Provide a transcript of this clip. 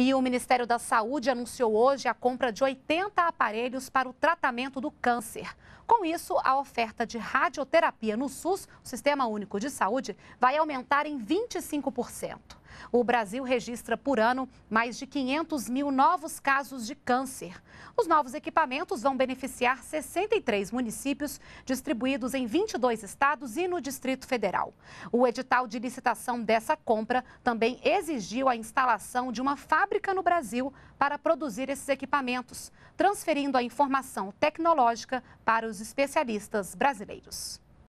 E o Ministério da Saúde anunciou hoje a compra de 80 aparelhos para o tratamento do câncer. Com isso, a oferta de radioterapia no SUS, o Sistema Único de Saúde, vai aumentar em 25%. O Brasil registra por ano mais de 500 mil novos casos de câncer. Os novos equipamentos vão beneficiar 63 municípios, distribuídos em 22 estados e no Distrito Federal. O edital de licitação dessa compra também exigiu a instalação de uma fábrica no Brasil para produzir esses equipamentos, transferindo a informação tecnológica para os especialistas brasileiros.